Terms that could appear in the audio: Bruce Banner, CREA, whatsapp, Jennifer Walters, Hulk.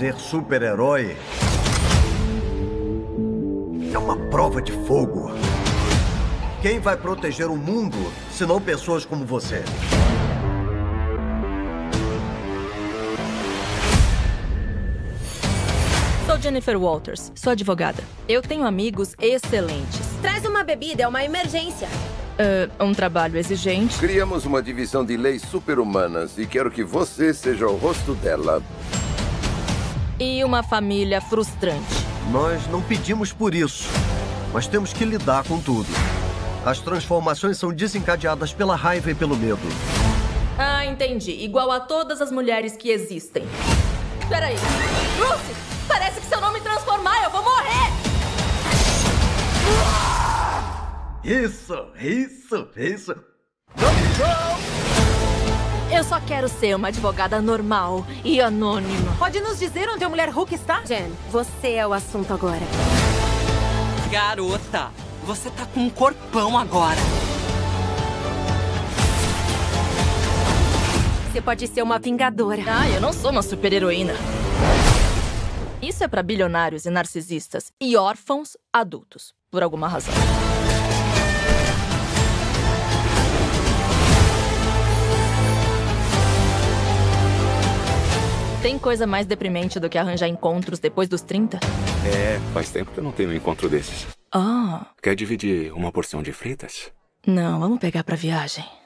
ser super-herói é uma prova de fogo. Quem vai proteger o mundo, se não pessoas como você? Sou Jennifer Walters, sou advogada. Eu tenho amigos excelentes. Traz uma bebida, é uma emergência. Um trabalho exigente. Criamos uma divisão de leis super-humanas e quero que você seja o rosto dela. E uma família frustrante. Nós não pedimos por isso, mas temos que lidar com tudo. As transformações são desencadeadas pela raiva e pelo medo. Ah, entendi. Igual a todas as mulheres que existem. Peraí. Bruce, parece que se eu não me transformar, eu vou morrer! Isso. Não. Eu só quero ser uma advogada normal e anônima. Pode nos dizer onde a mulher Hulk está? Jen, você é o assunto agora. Garota! Você tá com um corpão agora. Você pode ser uma vingadora. Ah, eu não sou uma super-heroína. Isso é pra bilionários e narcisistas e órfãos adultos, por alguma razão. Tem coisa mais deprimente do que arranjar encontros depois dos 30? É, faz tempo que eu não tenho um encontro desses. Quer dividir uma porção de fritas? Não, vamos pegar pra viagem.